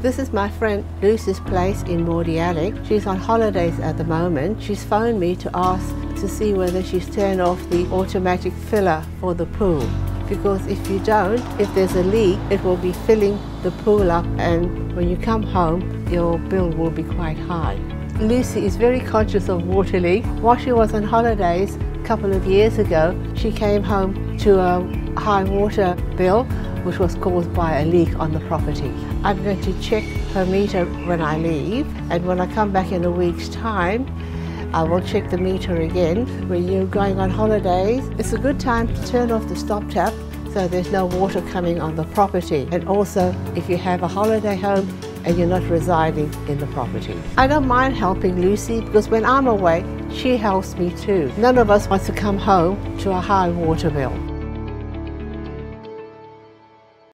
This is my friend Lucy's place in Mordialic. She's on holidays at the moment. She's phoned me to ask to see whether she's turned off the automatic filler for the pool. Because if you don't, if there's a leak, it will be filling the pool up, and when you come home, your bill will be quite high. Lucy is very conscious of water leak. While she was on holidays a couple of years ago, she came home to a high water bill, which was caused by a leak on the property. I'm going to check her meter when I leave, and when I come back in a week's time, I will check the meter again. When you're going on holidays, it's a good time to turn off the stop tap so there's no water coming on the property. And also, if you have a holiday home and you're not residing in the property. I don't mind helping Lucy because when I'm away, she helps me too. None of us wants to come home to a high water bill.